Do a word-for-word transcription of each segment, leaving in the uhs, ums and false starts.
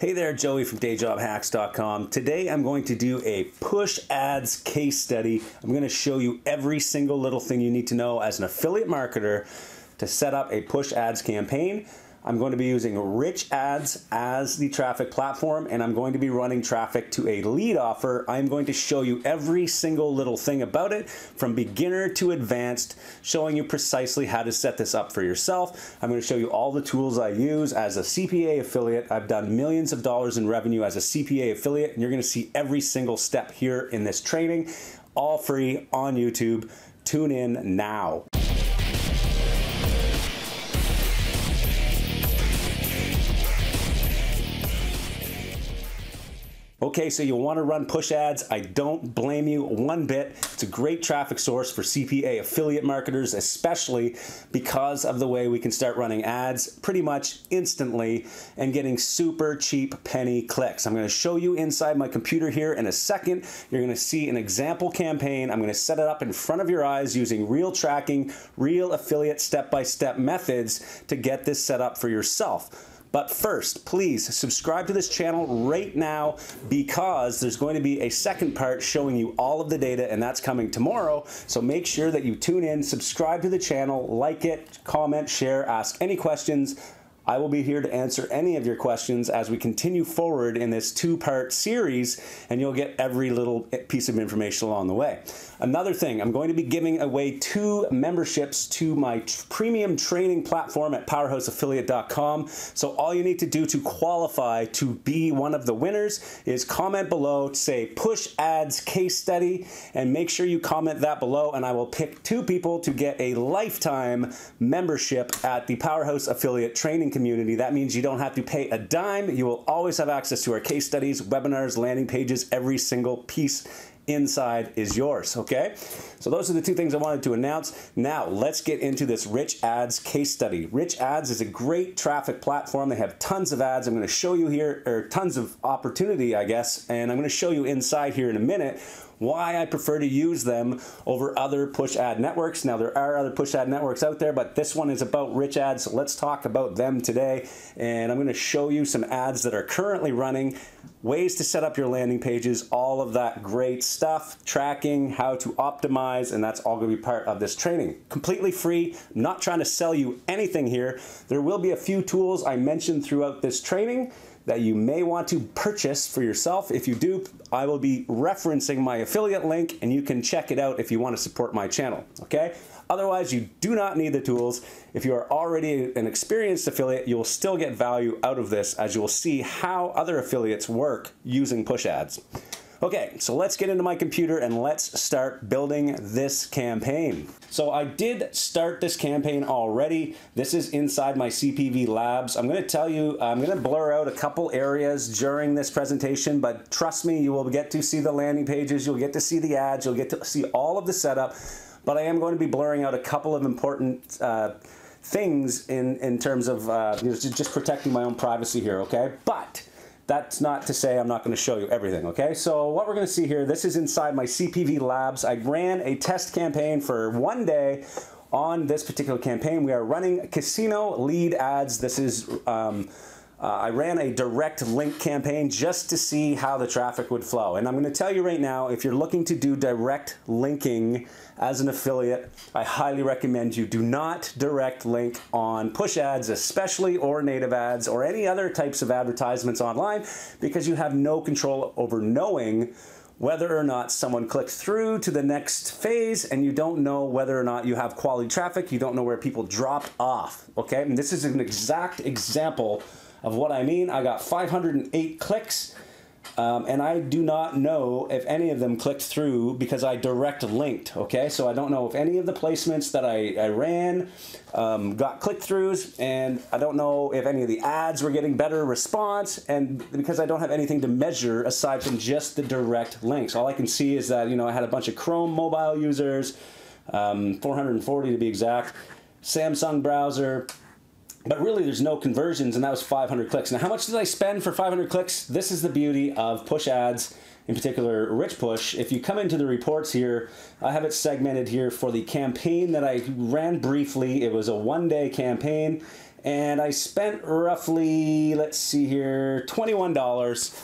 Hey there, Joey from day job hacks dot com. Today I'm going to do a push ads case study. I'm gonna show you every single little thing you need to know as an affiliate marketer to set up a push ads campaign. I'm going to be using RichAds as the traffic platform, and I'm going to be running traffic to a lead offer. I'm going to show you every single little thing about it, from beginner to advanced, showing you precisely how to set this up for yourself. I'm going to show you all the tools I use as a C P A affiliate. I've done millions of dollars in revenue as a C P A affiliate, and you're going to see every single step here in this training, all free on YouTube. Tune in now. Okay, so you want to run push ads. I don't blame you one bit. It's a great traffic source for C P A affiliate marketers, especially because of the way we can start running ads pretty much instantly and getting super cheap penny clicks. I'm going to show you inside my computer here in a second. You're going to see an example campaign. I'm going to set it up in front of your eyes using real tracking, real affiliate step-by-step methods to get this set up for yourself. But first, please subscribe to this channel right now, because there's going to be a second part showing you all of the data, and that's coming tomorrow. So make sure that you tune in, subscribe to the channel, like it, comment, share, ask any questions. I will be here to answer any of your questions as we continue forward in this two-part series, and you'll get every little piece of information along the way. Another thing, I'm going to be giving away two memberships to my premium training platform at powerhouse affiliate dot com. So all you need to do to qualify to be one of the winners is comment below, say push ads case study, and make sure you comment that below, and I will pick two people to get a lifetime membership at the Powerhouse Affiliate Training Community. That means you don't have to pay a dime. You will always have access to our case studies, webinars, landing pages. Every single piece inside is yours, okay? So those are the two things I wanted to announce. Now let's get into this RichAds case study. RichAds is a great traffic platform. They have tons of ads. I'm going to show you here, or tons of opportunity, I guess, and I'm going to show you inside here in a minute why I prefer to use them over other push ad networks. Now, there are other push ad networks out there, but this one is about RichAds, so let's talk about them today. And I'm gonna show you some ads that are currently running, ways to set up your landing pages, all of that great stuff, tracking, how to optimize, and that's all gonna be part of this training. Completely free, I'm not trying to sell you anything here. There will be a few tools I mentioned throughout this training that you may want to purchase for yourself. If you do, I will be referencing my affiliate link, and you can check it out if you want to support my channel, okay? Otherwise, you do not need the tools. If you are already an experienced affiliate, you will still get value out of this, as you will see how other affiliates work using push ads. Okay, so let's get into my computer and let's start building this campaign. So I did start this campaign already. This is inside my C P V Labs. I'm gonna tell you, I'm gonna blur out a couple areas during this presentation, but trust me, you will get to see the landing pages, you'll get to see the ads, you'll get to see all of the setup, but I am going to be blurring out a couple of important uh, things in, in terms of uh, you know, just protecting my own privacy here, okay? But that's not to say I'm not going to show you everything, okay? So what we're going to see here, this is inside my C P V Labs. I ran a test campaign for one day on this particular campaign. We are running casino lead ads. This is, um, uh, I ran a direct link campaign just to see how the traffic would flow. And I'm going to tell you right now, if you're looking to do direct linking as an affiliate, I highly recommend you do not direct link on push ads, especially, or native ads, or any other types of advertisements online, because you have no control over knowing whether or not someone clicked through to the next phase, and you don't know whether or not you have quality traffic. You don't know where people dropped off, okay? And this is an exact example of what I mean. I got five hundred eight clicks. Um, and I do not know if any of them clicked through because I direct linked, okay? So I don't know if any of the placements that I, I ran um, got click-throughs, and I don't know if any of the ads were getting better response, and because I don't have anything to measure aside from just the direct links. All I can see is that, you know, I had a bunch of Chrome mobile users, um, four hundred forty to be exact, Samsung browser, but really there's no conversions, and that was five hundred clicks. Now, how much did I spend for five hundred clicks? This is the beauty of push ads, in particular RichPush. If you come into the reports here, I have it segmented here for the campaign that I ran briefly. It was a one-day campaign, and I spent roughly, let's see here, twenty-one dollars,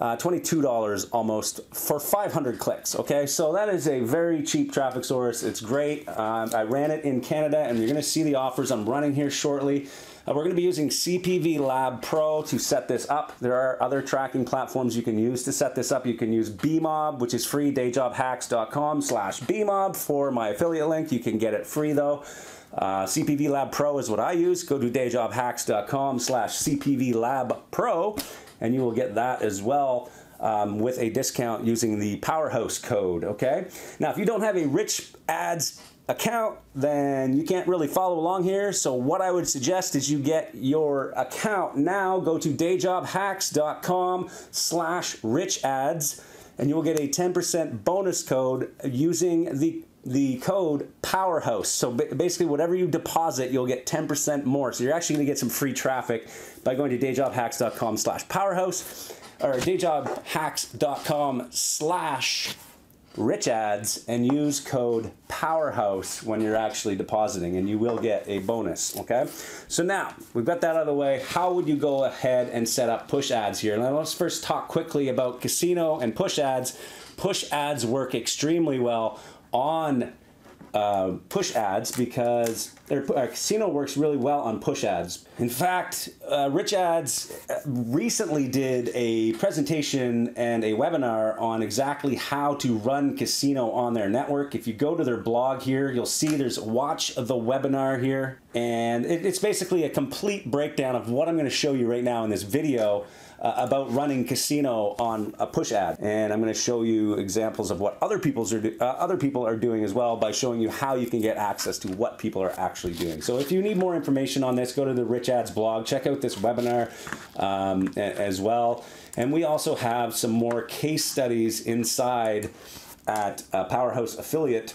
uh, twenty-two dollars almost for five hundred clicks, okay? So that is a very cheap traffic source. It's great. Um, I ran it in Canada, and you're gonna see the offers I'm running here shortly. Uh, we're gonna be using C P V Lab Pro to set this up. There are other tracking platforms you can use to set this up. You can use BeMob, which is free, dayjobhacks dot com slash BeMob for my affiliate link. You can get it free though. Uh, C P V Lab Pro is what I use. Go to dayjobhacks dot com slash C P V Lab Pro and you will get that as well. Um, with a discount using the Powerhouse code, okay? Now, if you don't have a RichAds account, then you can't really follow along here. So what I would suggest is you get your account now. Go to dayjobhacks dot com slash RichAds and you will get a ten percent bonus code using the the code Powerhouse. So basically whatever you deposit, you'll get ten percent more. So you're actually gonna get some free traffic by going to dayjobhacks dot com slash powerhouse or dayjobhacks dot com slash RichAds and use code Powerhouse when you're actually depositing, and you will get a bonus, okay? So now we've got that out of the way. How would you go ahead and set up push ads here? Now let's first talk quickly about casino and push ads. Push ads work extremely well on uh, push ads because their, our casino works really well on push ads. In fact, uh, RichAds recently did a presentation and a webinar on exactly how to run casino on their network. If you go to their blog here, you'll see there's watch the webinar here, and it, it's basically a complete breakdown of what I'm gonna show you right now in this video Uh, about running casino on a push ad, and I'm going to show you examples of what other people's are do, uh, other people are doing as well by showing you how you can get access to what people are actually doing. So if you need more information on this, go to the RichAds blog, check out this webinar um, as well, and we also have some more case studies inside at uh, Powerhouse Affiliate.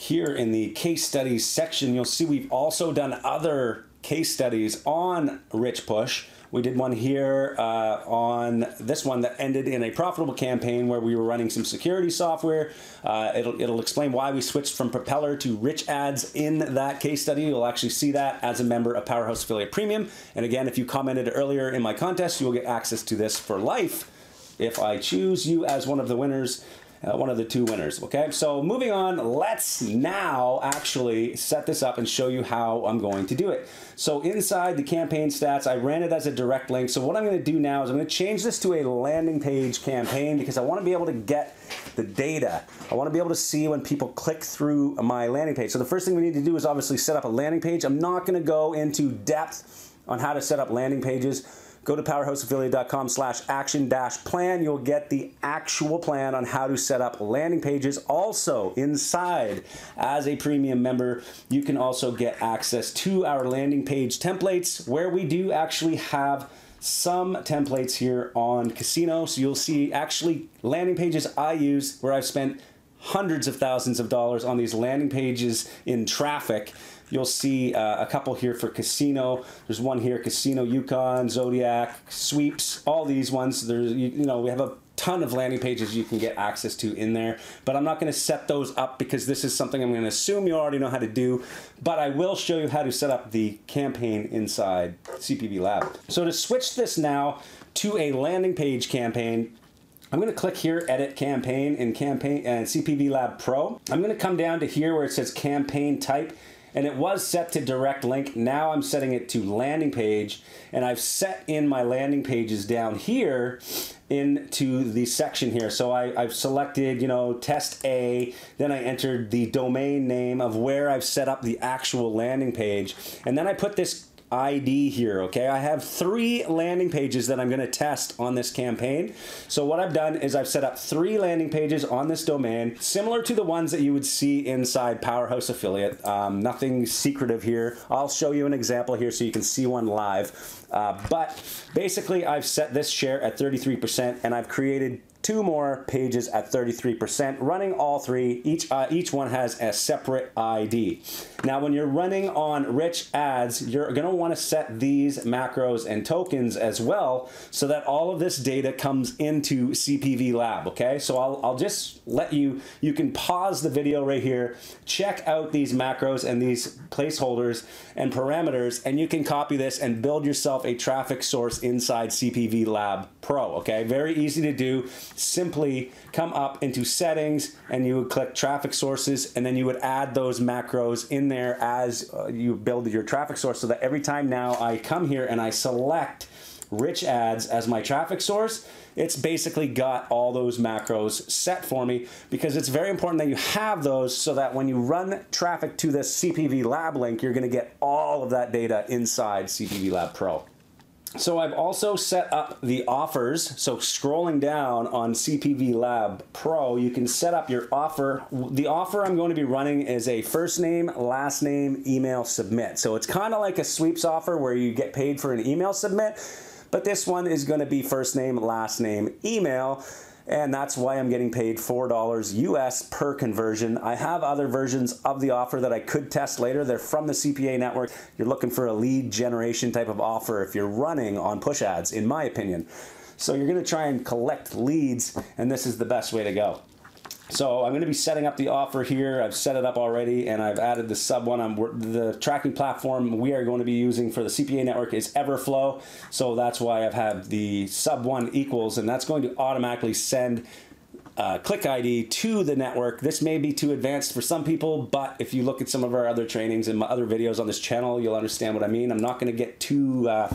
Here in the case studies section, you'll see we've also done other case studies on RichPush. We did one here uh, on this one that ended in a profitable campaign where we were running some security software. Uh, it'll, it'll explain why we switched from Propeller to RichAds in that case study. You'll actually see that as a member of Powerhouse Affiliate Premium. And again, if you commented earlier in my contest, you will get access to this for life if I choose you as one of the winners, uh, one of the two winners, okay? So moving on, let's now actually set this up and show you how I'm going to do it. So inside the campaign stats, I ran it as a direct link. So what I'm gonna do now is I'm gonna change this to a landing page campaign because I wanna be able to get the data. I wanna be able to see when people click through my landing page. So the first thing we need to do is obviously set up a landing page. I'm not gonna go into depth on how to set up landing pages. Go to powerhouse affiliate dot com slash action dash plan. You'll get the actual plan on how to set up landing pages. Also inside, as a premium member, you can also get access to our landing page templates, where we do actually have some templates here on casino. So you'll see actually landing pages I use where I've spent hundreds of thousands of dollars on these landing pages in traffic. You'll see uh, a couple here for casino. There's one here, Casino Yukon, Zodiac, Sweeps, all these ones. There's, you, you know, we have a ton of landing pages you can get access to in there, but I'm not gonna set those up because this is something I'm gonna assume you already know how to do, but I will show you how to set up the campaign inside C P V Lab. So to switch this now to a landing page campaign, I'm gonna click here, Edit Campaign in Campaign and uh, C P V Lab Pro. I'm gonna come down to here where it says Campaign Type, and it was set to direct link. Now I'm setting it to landing page, and I've set in my landing pages down here into the section here. So I, I've selected, you know, test A, then I entered the domain name of where I've set up the actual landing page, and then I put this I D here, okay? I have three landing pages that I'm gonna test on this campaign. So what I've done is I've set up three landing pages on this domain, similar to the ones that you would see inside Powerhouse Affiliate. Um, nothing secretive here. I'll show you an example here so you can see one live. Uh, but basically, I've set this share at thirty-three percent, and I've created two more pages at thirty-three percent, running all three. Each, uh, each one has a separate I D. Now, when you're running on RichAds, you're gonna wanna set these macros and tokens as well so that all of this data comes into C P V Lab, okay? So I'll, I'll just let you, you can pause the video right here, check out these macros and these placeholders and parameters, and you can copy this and build yourself a traffic source inside C P V Lab Pro, okay? Very easy to do. Simply come up into settings and you would click traffic sources, and then you would add those macros in there as uh, you build your traffic source, so that every time now I come here and I select RichAds as my traffic source, it's basically got all those macros set for me, because it's very important that you have those so that when you run traffic to this C P V Lab link, you're gonna get all of that data inside C P V Lab Pro. So I've also set up the offers. So scrolling down on C P V Lab Pro, you can set up your offer. The offer I'm going to be running is a first name, last name, email submit. So it's kind of like a sweeps offer where you get paid for an email submit, but this one is going to be first name, last name, email. And that's why I'm getting paid four dollars U S per conversion. I have other versions of the offer that I could test later. They're from the C P A network. You're looking for a lead generation type of offer if you're running on push ads, in my opinion. So you're gonna try and collect leads, and this is the best way to go. So I'm gonna be setting up the offer here. I've set it up already, and I've added the sub one. I'm, the tracking platform we are going to be using for the C P A network is Everflow. So that's why I've had the sub one equals, and that's going to automatically send uh, click I D to the network. This may be too advanced for some people, but if you look at some of our other trainings and my other videos on this channel, you'll understand what I mean. I'm not gonna get too uh,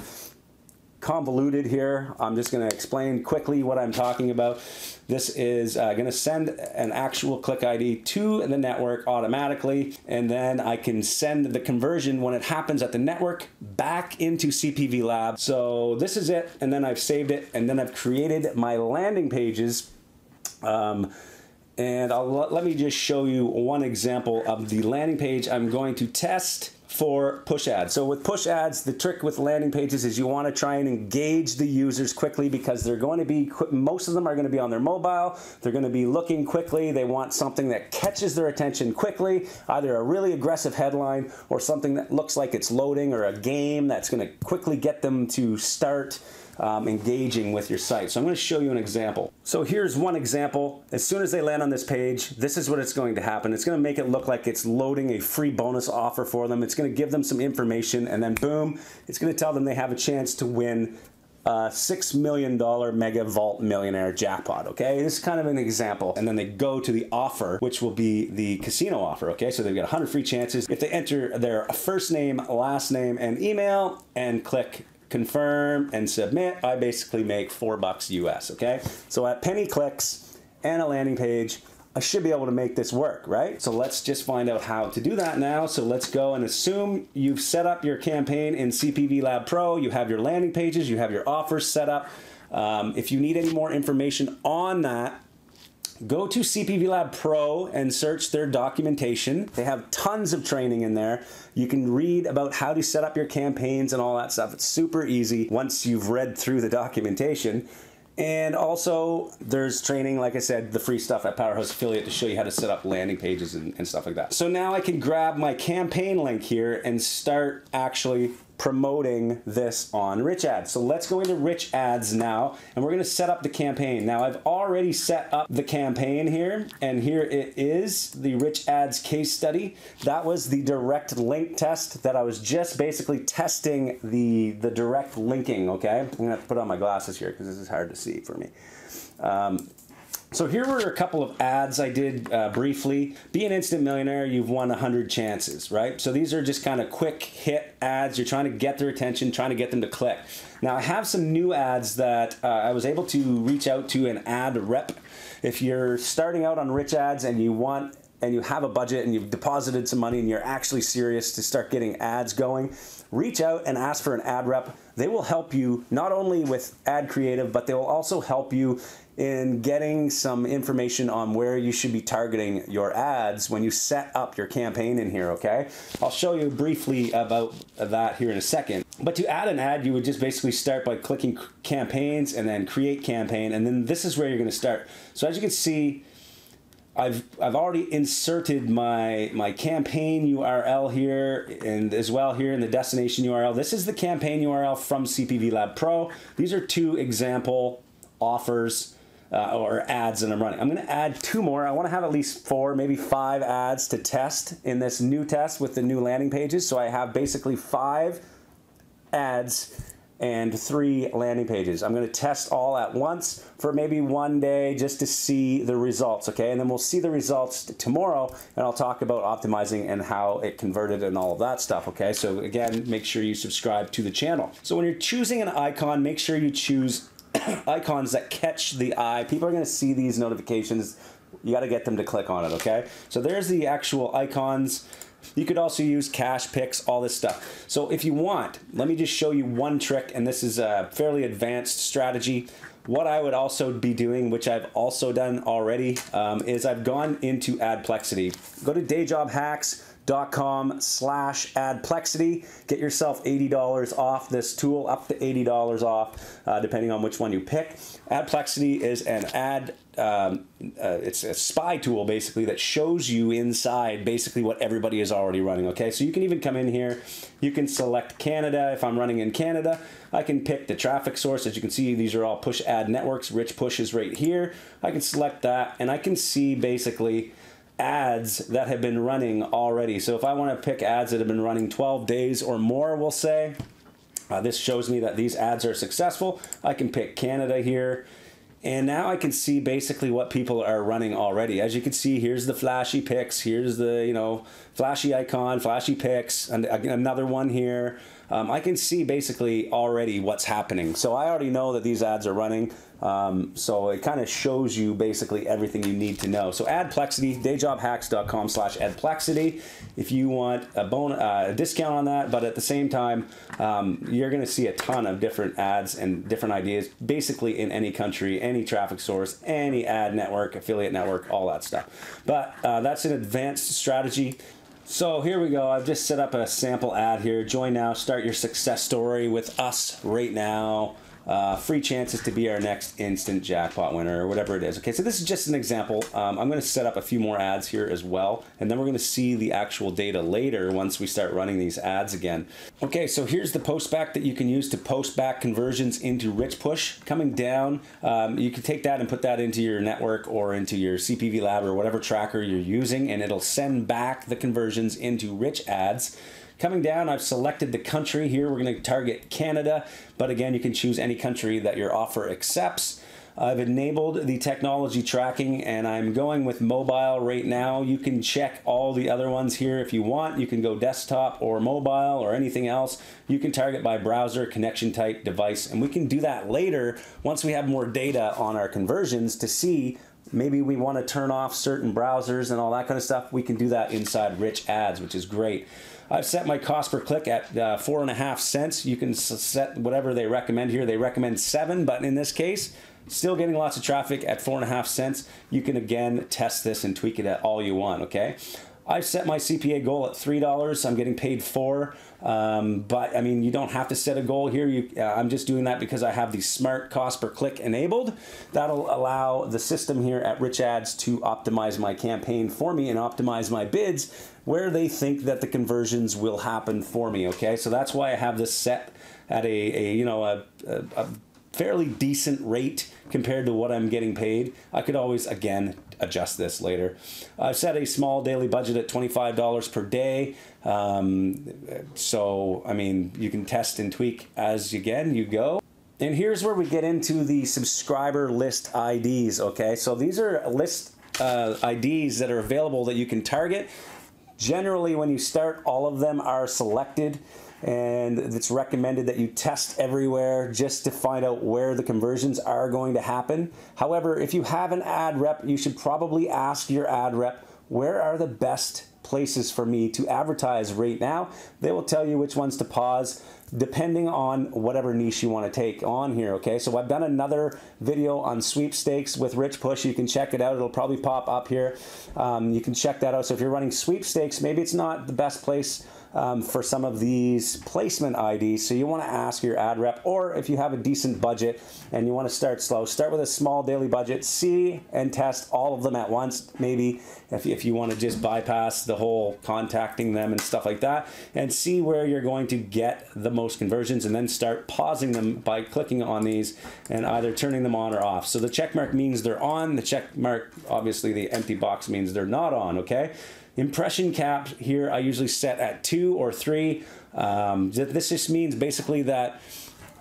convoluted here. I'm just going to explain quickly what I'm talking about. This is uh, going to send an actual click I D to the network automatically, and then I can send the conversion when it happens at the network back into C P V Lab. So this is it, and then I've saved it, and then I've created my landing pages. Um, and I'll, let me just show you one example of the landing page I'm going to test for push ads. So with push ads, the trick with landing pages is you want to try and engage the users quickly, because they're going to be, most of them are going to be on their mobile. They're going to be looking quickly. They want something that catches their attention quickly, either a really aggressive headline or something that looks like it's loading, or a game that's going to quickly get them to start Um, engaging with your site. So I'm going to show you an example. So here's one example. As soon as they land on this page, this is what it's going to happen. It's going to make it look like it's loading a free bonus offer for them. It's going to give them some information, and then boom, it's going to tell them they have a chance to win a six million dollar mega vault millionaire jackpot. Okay, this is kind of an example, and then they go to the offer, which will be the casino offer. Okay, so they've got one hundred free chances if they enter their first name, last name, and email, and click confirm and submit. I basically make four bucks U S, okay? So at penny clicks and a landing page, I should be able to make this work, right? So let's just find out how to do that now. So let's go and assume you've set up your campaign in C P V Lab Pro, you have your landing pages, you have your offers set up. Um, if you need any more information on that, go to C P V Lab Pro and search their documentation. They have tons of training in there. You can read about how to set up your campaigns and all that stuff. It's super easy once you've read through the documentation. And also, there's training, like I said, the free stuff at Powerhouse Affiliate to show you how to set up landing pages and, and stuff like that. So now I can grab my campaign link here and start actually promoting this on RichAds. So let's go into RichAds now, and we're gonna set up the campaign. Now I've already set up the campaign here, and here it is, the RichAds case study. That was the direct link test that I was just basically testing the, the direct linking, okay? I'm gonna have to put on my glasses here because this is hard to see for me. Um, So here were a couple of ads I did uh, briefly. Be an instant millionaire, you've won one hundred chances, right? So these are just kind of quick hit ads. You're trying to get their attention, trying to get them to click. Now I have some new ads that uh, I was able to reach out to an ad rep. If you're starting out on RichAds and you want and you have a budget and you've deposited some money and you're actually serious to start getting ads going, reach out and ask for an ad rep. They will help you not only with ad creative, but they will also help you in getting some information on where you should be targeting your ads when you set up your campaign in here, okay? I'll show you briefly about that here in a second. But to add an ad, you would just basically start by clicking campaigns and then create campaign, and then this is where you're gonna start. So as you can see, I've, I've already inserted my, my campaign U R L here and as well here in the destination U R L. This is the campaign U R L from C P V Lab Pro. These are two example offers uh, or ads that I'm running. I'm gonna add two more. I wanna have at least four, maybe five ads to test in this new test with the new landing pages. So I have basically five ads and three landing pages. I'm gonna test all at once for maybe one day just to see the results, okay? And then we'll see the results tomorrow and I'll talk about optimizing and how it converted and all of that stuff, okay? So again, make sure you subscribe to the channel. So when you're choosing an icon, make sure you choose icons that catch the eye. People are gonna see these notifications. You gotta get them to click on it, okay? So there's the actual icons. You could also use cash picks, all this stuff. So if you want, let me just show you one trick, and this is a fairly advanced strategy. What I would also be doing, which I've also done already, um, is I've gone into AdPlexity. Go to day job hacks dot com slash AdPlexity. Get yourself eighty dollars off this tool, up to eighty dollars off, uh, depending on which one you pick. AdPlexity is an ad, um, uh, it's a spy tool basically that shows you inside basically what everybody is already running, okay? So you can even come in here, you can select Canada. If I'm running in Canada, I can pick the traffic source. As you can see, these are all push ad networks. Rich Push is right here. I can select that and I can see basically ads that have been running already. So if I want to pick ads that have been running twelve days or more, we'll say, uh, this shows me that these ads are successful. I can pick Canada here. And now I can see basically what people are running already. As you can see, here's the flashy picks. Here's the, you know, flashy icon, flashy picks, and another one here. Um, I can see basically already what's happening. So I already know that these ads are running. Um, so it kind of shows you basically everything you need to know. So AdPlexity, day job hacks dot com slash AdPlexity. If you want a, bon uh, a discount on that, but at the same time, um, you're going to see a ton of different ads and different ideas, basically in any country, any traffic source, any ad network, affiliate network, all that stuff. But uh, that's an advanced strategy. So here we go. I've just set up a sample ad here. Join now, start your success story with us right now. Uh, free chances to be our next instant jackpot winner or whatever it is. Okay, so this is just an example. Um, I'm going to set up a few more ads here as well, and then we're going to see the actual data later once we start running these ads again. Okay, so here's the post back that you can use to post back conversions into Rich Push. Coming down, um, you can take that and put that into your network or into your C P V Lab or whatever tracker you're using, and it'll send back the conversions into Rich Ads. Coming down, I've selected the country here. We're going to target Canada, but again, you can choose any country that your offer accepts. I've enabled the technology tracking and I'm going with mobile right now. You can check all the other ones here if you want. You can go desktop or mobile or anything else. You can target by browser, connection type, device, and we can do that later once we have more data on our conversions to see maybe we want to turn off certain browsers and all that kind of stuff. We can do that inside Rich Ads, which is great. I've set my cost per click at uh, four and a half cents. You can set whatever they recommend here. They recommend seven, but in this case, still getting lots of traffic at four and a half cents. You can again test this and tweak it at all you want, okay? I've set my C P A goal at three dollars. I'm getting paid four, um, but I mean, you don't have to set a goal here. You, uh, I'm just doing that because I have the smart cost per click enabled. That'll allow the system here at Rich Ads to optimize my campaign for me and optimize my bids where they think that the conversions will happen for me, okay? So that's why I have this set at a, a you know, a, a, a fairly decent rate compared to what I'm getting paid. I could always, again, adjust this later. I've set a small daily budget at twenty-five dollars per day. Um, so, I mean, you can test and tweak as, again, you go. And here's where we get into the subscriber list I Ds, okay? So these are list uh, I Ds that are available that you can target. Generally, when you start, all of them are selected, and it's recommended that you test everywhere just to find out where the conversions are going to happen. However, if you have an ad rep, you should probably ask your ad rep where are the best places for me to advertise right now. They will tell you which ones to pause depending on whatever niche you want to take on here, okay? So I've done another video on sweepstakes with Rich Push. You can check it out. It'll probably pop up here. Um, you can check that out. So if you're running sweepstakes, maybe it's not the best place um, for some of these placement I Ds. So you want to ask your ad rep, or if you have a decent budget and you want to start slow, start with a small daily budget, see and test all of them at once. Maybe if, if you want to just bypass the whole contacting them and stuff like that, and see where you're going to get the most conversions, and then start pausing them by clicking on these and either turning them on or off. So the check mark means they're on, the check mark, obviously the empty box, means they're not on, okay? Impression cap here I usually set at two or three. Um, this just means basically that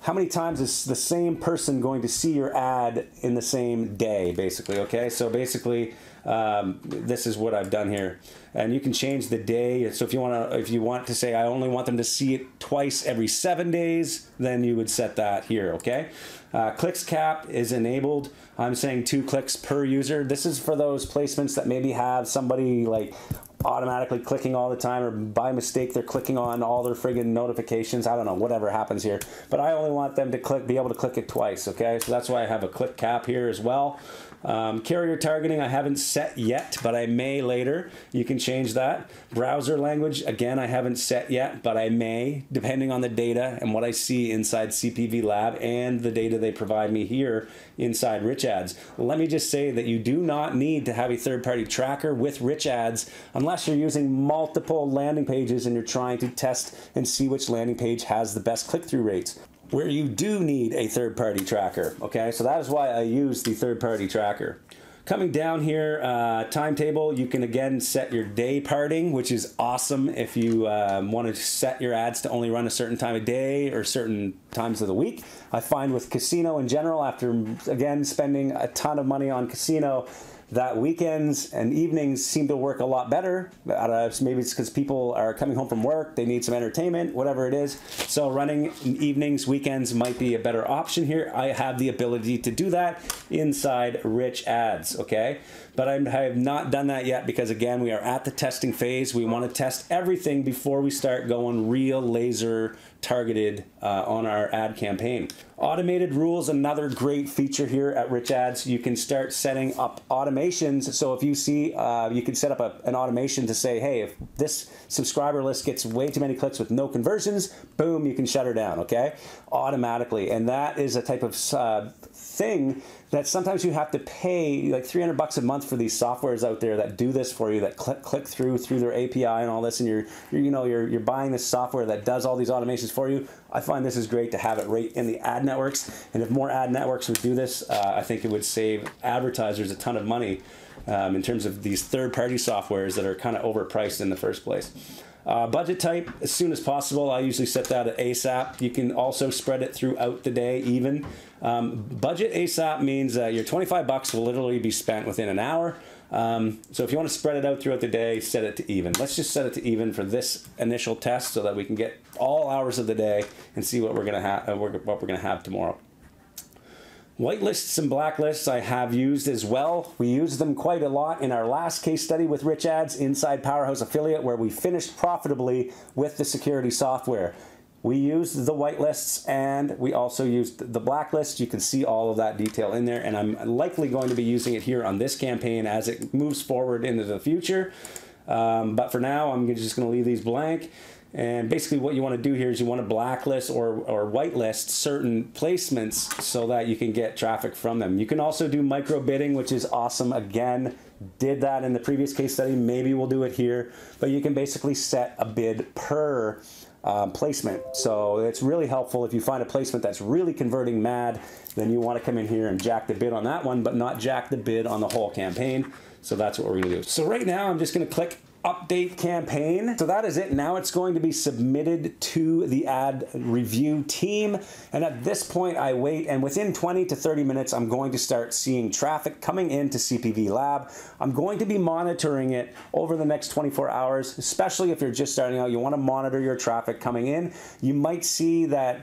how many times is the same person going to see your ad in the same day, basically, okay? So basically, um, this is what I've done here. And you can change the day. So if you want to, if you want to say, I only want them to see it twice every seven days, then you would set that here, okay? Uh, clicks cap is enabled. I'm saying two clicks per user. This is for those placements that maybe have somebody like automatically clicking all the time, or by mistake they're clicking on all their friggin' notifications. I don't know, whatever happens here, but I only want them to click, be able to click it twice, okay? So that's why I have a click cap here as well. Um, carrier targeting I haven't set yet, but I may later. You can change that. Browser language, again, I haven't set yet, but I may, depending on the data and what I see inside C P V Lab and the data they provide me here inside RichAds. Let me just say that you do not need to have a third-party tracker with RichAds unless you're using multiple landing pages and you're trying to test and see which landing page has the best click-through rates. Where you do need a third-party tracker, okay? So that is why I use the third-party tracker. Coming down here, uh, timetable, you can again set your day parting, which is awesome if you um, want to set your ads to only run a certain time of day or certain times of the week. I find with casino in general, after again spending a ton of money on casino, that weekends and evenings seem to work a lot better. Maybe it's because people are coming home from work, they need some entertainment, whatever it is. So running evenings, weekends might be a better option here. I have the ability to do that inside RichAds, okay? But I'm, I have not done that yet because again, we are at the testing phase. We wanna test everything before we start going real laser targeted uh, on our ad campaign. Automated rules, another great feature here at RichAds. You can start setting up automations. So if you see, uh, you can set up a, an automation to say, hey, if this subscriber list gets way too many clicks with no conversions, boom, you can shut her down, okay? Automatically, and that is a type of uh, thing that sometimes you have to pay like three hundred bucks a month for these softwares out there that do this for you, that click click through through their A P I and all this, and you're, you're you know you're you're buying this software that does all these automations for you. I find this is great to have it right in the ad networks, and if more ad networks would do this, uh, I think it would save advertisers a ton of money um, in terms of these third-party softwares that are kind of overpriced in the first place. Uh, budget type, as soon as possible. I usually set that at ASAP. You can also spread it throughout the day even. Um, budget ASAP means uh, your twenty-five bucks will literally be spent within an hour. Um, so if you want to spread it out throughout the day, set it to even. Let's just set it to even for this initial test so that we can get all hours of the day and see what we're going to have, uh, what we're going to have tomorrow. Whitelists and blacklists I have used as well. We used them quite a lot in our last case study with RichAds inside Powerhouse Affiliate, where we finished profitably with the security software. We used the whitelists and we also used the blacklist. You can see all of that detail in there, and I'm likely going to be using it here on this campaign as it moves forward into the future. Um, but for now, I'm just gonna leave these blank. And basically what you want to do here is you want to blacklist or, or whitelist certain placements so that you can get traffic from them. You can also do micro bidding, which is awesome. Again, did that in the previous case study. Maybe we'll do it here, but you can basically set a bid per um, placement. So it's really helpful if you find a placement that's really converting mad, then you want to come in here and jack the bid on that one, but not jack the bid on the whole campaign. So that's what we're going to do. So right now I'm just going to click update campaign. So that is it. Now it's going to be submitted to the ad review team. And at this point I wait, and within twenty to thirty minutes, I'm going to start seeing traffic coming into C P V Lab. I'm going to be monitoring it over the next twenty-four hours, especially if you're just starting out. You want to monitor your traffic coming in. You might see that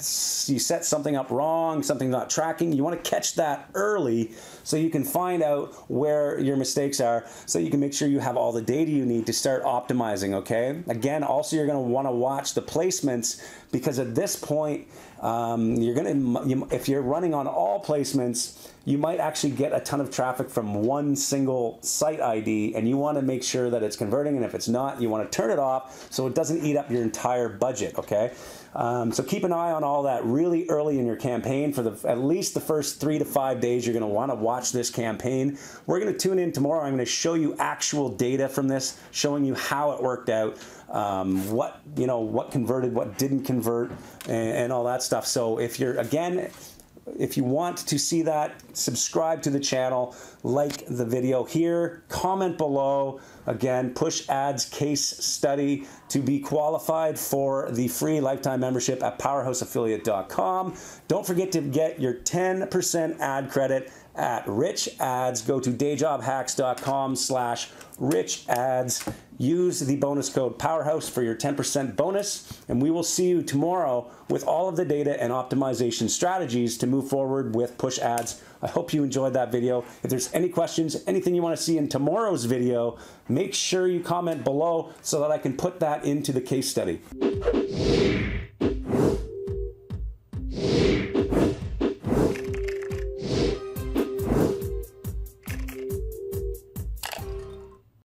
you set something up wrong, something not tracking. You want to catch that early so you can find out where your mistakes are, so you can make sure you have all the data you need to start Start optimizing, okay? Again, also you're gonna wanna watch the placements, because at this point, um, you're gonna, you, if you're running on all placements, you might actually get a ton of traffic from one single site I D, and you wanna make sure that it's converting, and if it's not, you wanna turn it off so it doesn't eat up your entire budget, okay? Um, so keep an eye on all that really early in your campaign. For the, at least the first three to five days, you're gonna wanna watch this campaign. We're gonna tune in tomorrow. I'm gonna show you actual data from this, showing you how it worked out, um, what, you know, what converted, what didn't convert, and, and all that stuff. So if you're, again, if you want to see that, subscribe to the channel, like the video here, comment below. Again, Push Ads case study to be qualified for the free lifetime membership at powerhouse affiliate dot com. Don't forget to get your ten percent ad credit at RichAds. Go to day job hacks dot com slash rich ads. Use the bonus code Powerhouse for your ten percent bonus, and we will see you tomorrow with all of the data and optimization strategies to move forward with push ads. I hope you enjoyed that video. If there's any questions, anything you want to see in tomorrow's video, make sure you comment below so that I can put that into the case study.